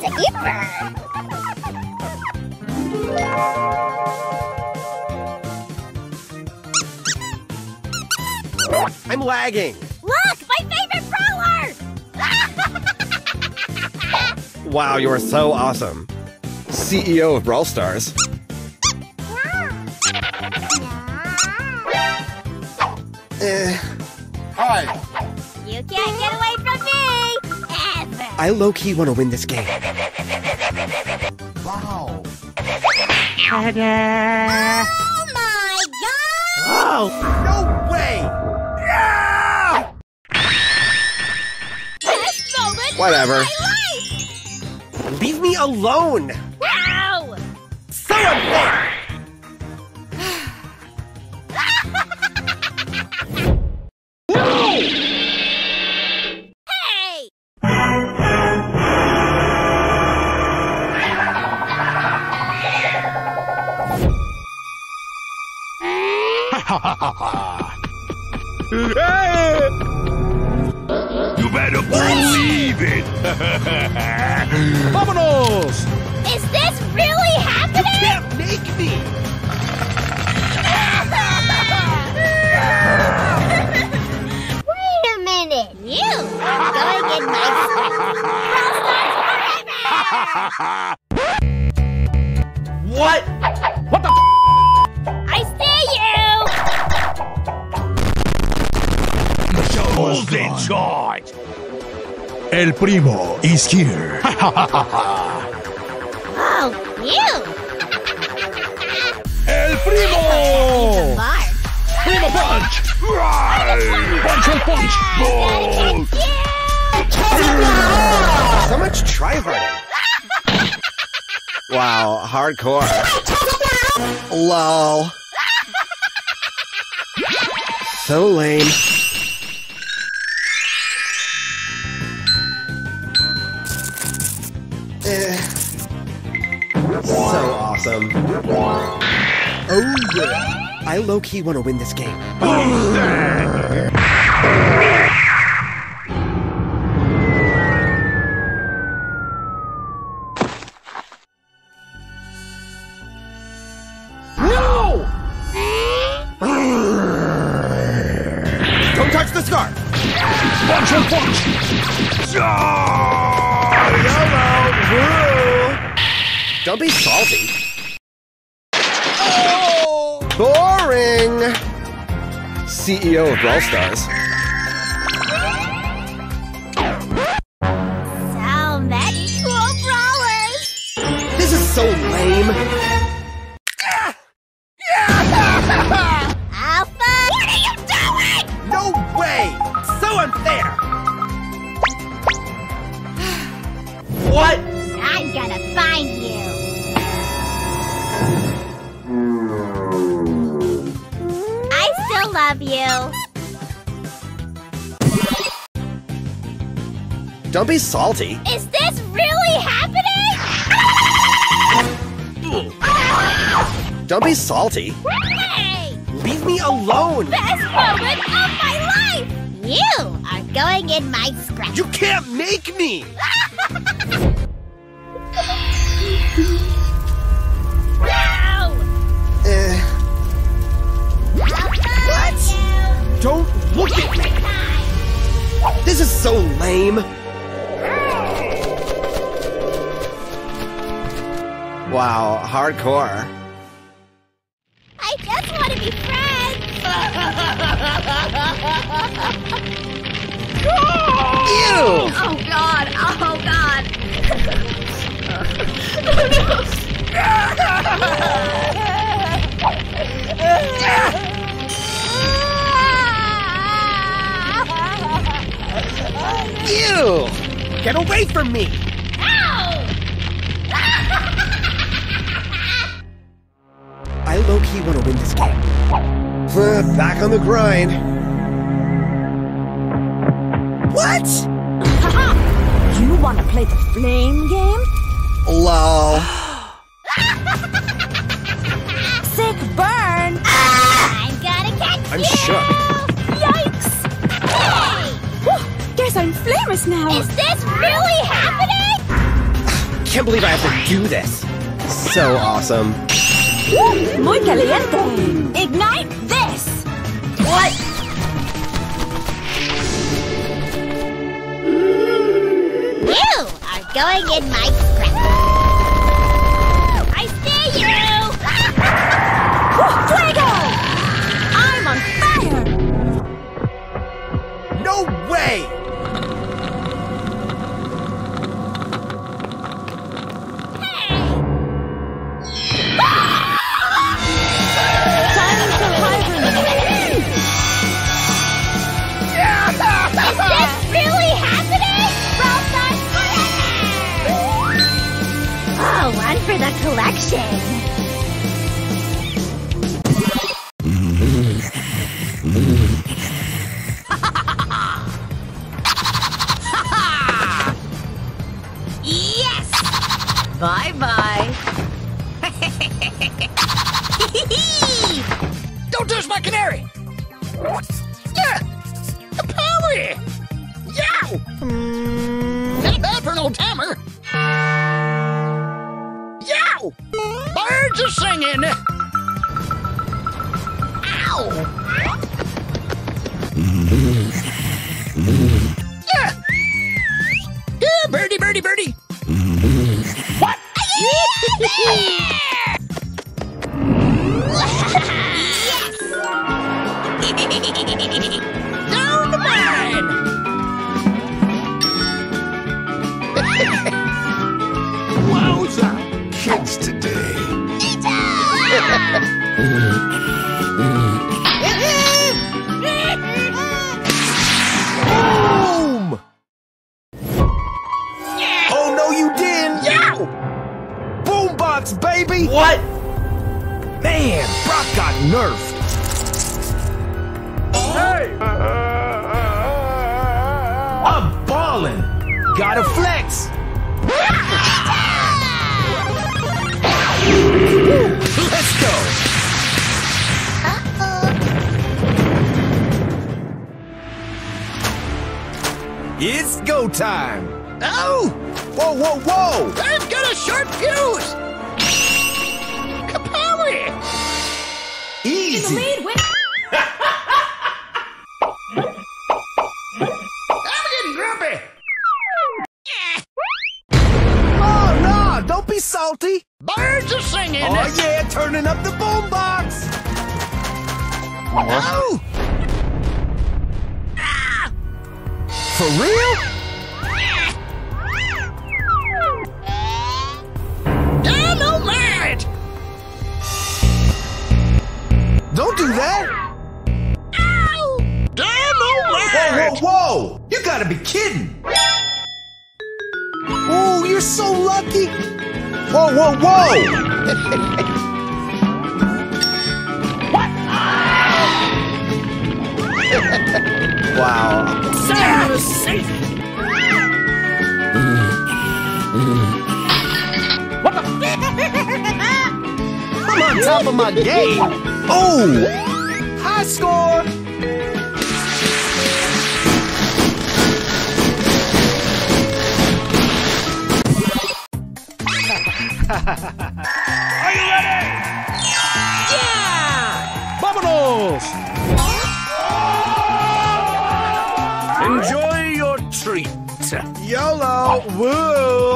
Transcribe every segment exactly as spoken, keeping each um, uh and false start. That's a keeper! I'm lagging! Look! My favorite brawler! Wow, you are so awesome! C E O of Brawl Stars. Uh, Hi! You can't get away from me! Ever! I low-key want to win this game. Wow! Oh my god! Oh! No way! Yeah! Best moment Whatever. Of my life! Leave me alone! Wow! Someone there! You better believe it! Vamonos! Is this really happening? You can't make me! Wait a minute! You are going in my forever! What? What the f***? Who's in charge? El Primo is here. Oh, you! El Primo! Primo punch! Punch and punch! Oh. Oh. So much tryharding. Wow, hardcore. Lol. So lame. Awesome. Oh yeah! I low-key want to win this game. No! Don't touch the scarf! Punch and punch! YOLO! Don't be salty. Boring! C E O of Brawl Stars. So many cool brawlers! This is so lame! Alpha! What are you doing?! No way! So unfair! What?! I'm gonna find you! Love you. Don't be salty. Is this really happening? Don't be salty. Hey! Leave me alone. Best moment of my life. You are going in my scratch. You can't make me. Don't look at me! This is so lame! Wow, hardcore. I just want to be friends! Ew! Oh god, oh god! Oh no! Ew! Get away from me! Ow! I low-key want to win this game. Back on the grind. What? You want to play the flame game? Lol. Sick burn! I'm gonna catch I'm you! I'm shook. Yikes! Guess I'm famous now! Is this really happening? can't believe I have to do this. So awesome. Woo, muy caliente. Ignite this. What? You are going in my crap. I see you. Fuego! I'm on fire. No way. For the collection. Yes. Bye bye. Don't touch my canary. Yeah. The power. Yeah. Mm. Not bad for an old timer. Birds are singing. Ow! Yeah. Yeah, birdie, birdie, birdie. What? Yeah, yes. Down the mine. Wowza. Kids today. Boom! Yeah. Oh no, you didn't! Yow! Boombox, baby! What? Man, Brock got nerfed. Oh. Hey! I'm ballin'. Gotta flex. Let's go! Uh-oh. It's go time! Oh! Whoa, whoa, whoa! I've got a sharp fuse! Kapowie! Easy! In the lead with I'm getting grumpy! Oh, no! Don't be salty! Birds are singing! Oh yeah, turning up the boombox! Oh! Ah. For real? Damn, no merit! Don't do that! Ow! Damn, no merit! Whoa, whoa, whoa! You gotta be kidding! Oh, you're so lucky! Whoa, whoa, whoa! What? Wow. Sarah is safe! What the? I'm on top of my game! Oh! High score! Are you ready? Yeah! Vámonos! Oh! Enjoy your treat. YOLO! Woo!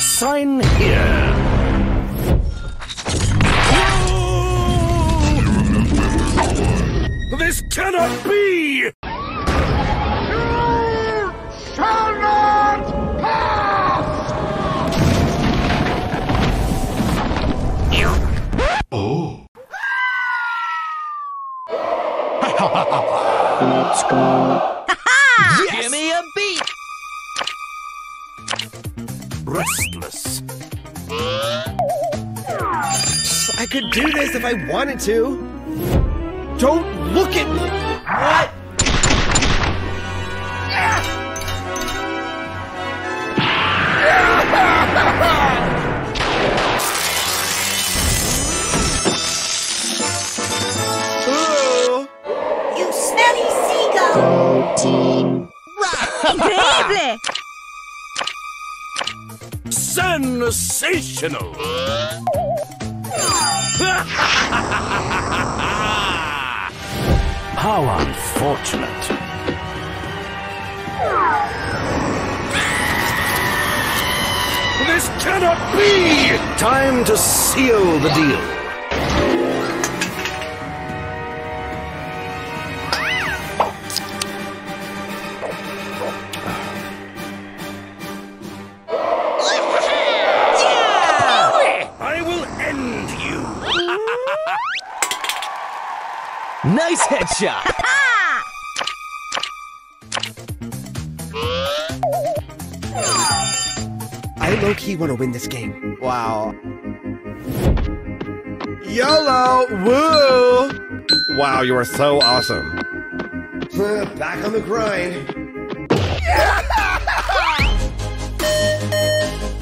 Sign here. Whoa! This cannot be! You shall not pass! Oh. Let's go. Yes! Give me a beat. Restless. Psst, I could do this if I wanted to. Don't look at me. What? Increíble! Sensational! How unfortunate. This cannot be! Time to seal the deal. Nice headshot! I low-key want to win this game. Wow. YOLO! Woo! Wow, you are so awesome. Back on the grind.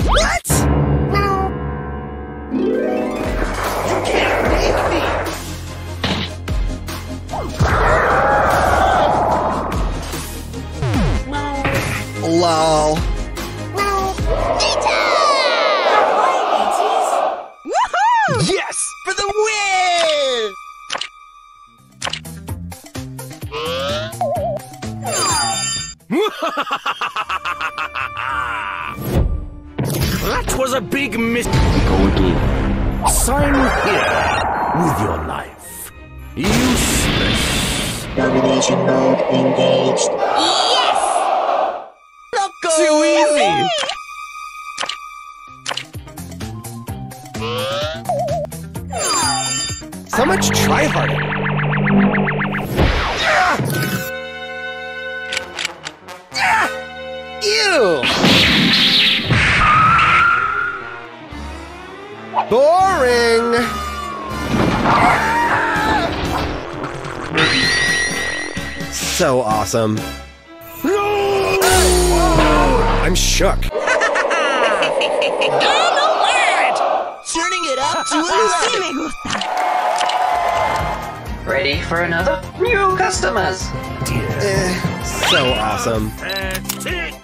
What? You can't beat me! Lol. Woohoo! Yes! For the win! That was a big mistake. Sign here with your life. Useless. Domination mode engaged. Yes! Too easy! So much try-harder! Ew! Boring! So awesome! I'm shook. Game alert! Turning it up to eleven. Ready for another? New customers. Dear. Uh, so awesome.